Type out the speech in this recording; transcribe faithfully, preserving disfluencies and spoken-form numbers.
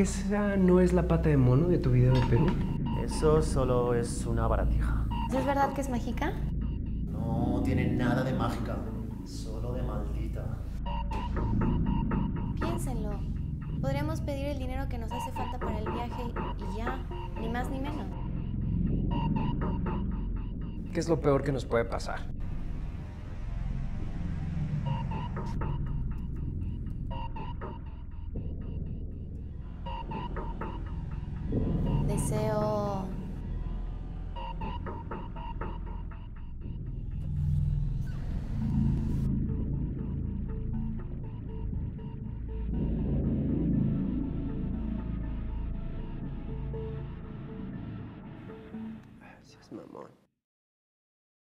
que esa no es la pata de mono de tu video de Perú? Eso solo es una baratija. ¿Es verdad que es mágica? No tiene nada de mágica, solo de maldita. Piénsenlo. Podríamos pedir el dinero que nos hace falta para el viaje y ya, ni más ni menos. ¿Qué es lo peor que nos puede pasar? Deseo...